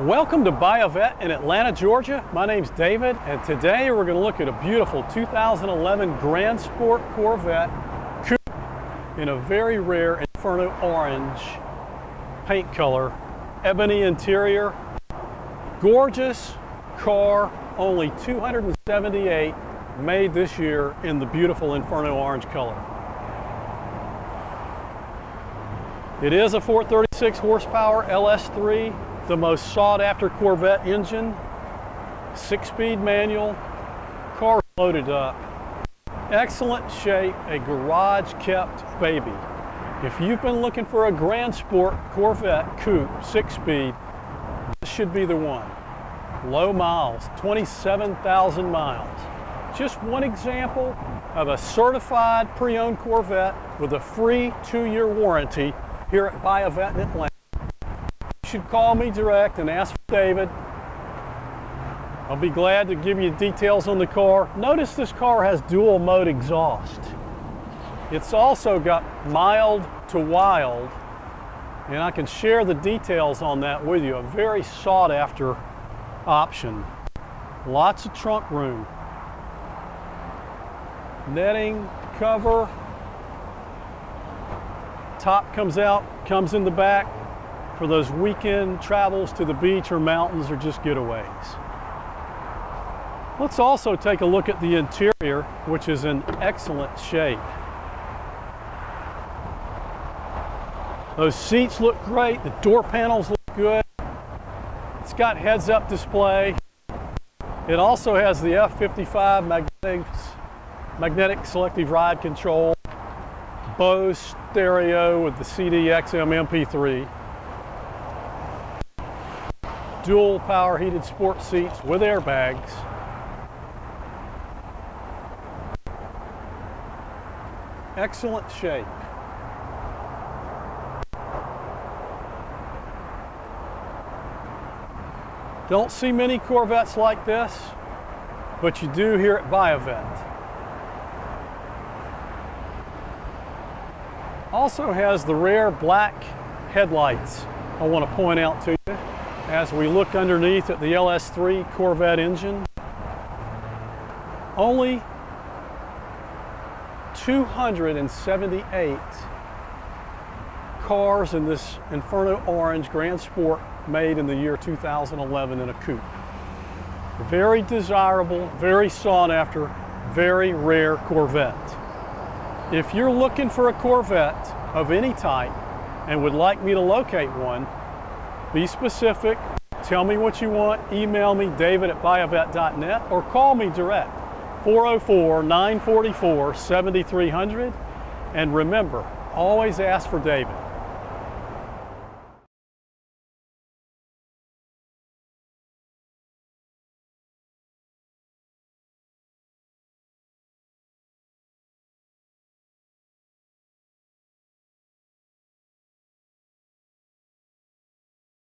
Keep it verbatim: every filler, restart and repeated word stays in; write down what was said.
Welcome to BuyAVette in Atlanta, Georgia. My name's David, and today we're going to look at a beautiful two thousand eleven Grand Sport Corvette coupe in a very rare Inferno Orange paint color, ebony interior. Gorgeous car, only two hundred seventy-eight made this year in the beautiful Inferno Orange color. It is a four hundred thirty-six horsepower L S three. The most sought-after Corvette engine, six-speed manual, car loaded up, excellent shape, a garage-kept baby. If you've been looking for a Grand Sport Corvette coupe six-speed, this should be the one. Low miles, twenty-seven thousand miles. Just one example of a certified pre-owned Corvette with a free two-year warranty here at BuyAVette in Atlanta. You should call me direct and ask for David. I'll be glad to give you details on the car. Notice this car has dual mode exhaust. It's also got mild to wild, and I can share the details on that with you. A very sought after option. Lots of trunk room. Netting, cover. Top comes out, comes in the back. For those weekend travels to the beach or mountains or just getaways. Let's also take a look at the interior, which is in excellent shape. Those seats look great, the door panels look good. It's got heads up display. It also has the F fifty-five magnetic, magnetic selective ride control, Bose stereo with the C D X M M P three. Dual power heated sport seats with airbags. Excellent shape. Don't see many Corvettes like this, but you do here at BuyAVette. Also has the rare black headlights I want to point out to you. As we look underneath at the L S three Corvette engine, only two hundred seventy-eight cars in this Inferno Orange Grand Sport made in the year two thousand eleven in a coupe. Very desirable, very sought after, very rare Corvette. If you're looking for a Corvette of any type and would like me to locate one, be specific, tell me what you want, email me, David at BuyAVette dot net, or call me direct, four oh four, nine four four, seven three zero zero. And remember, always ask for David.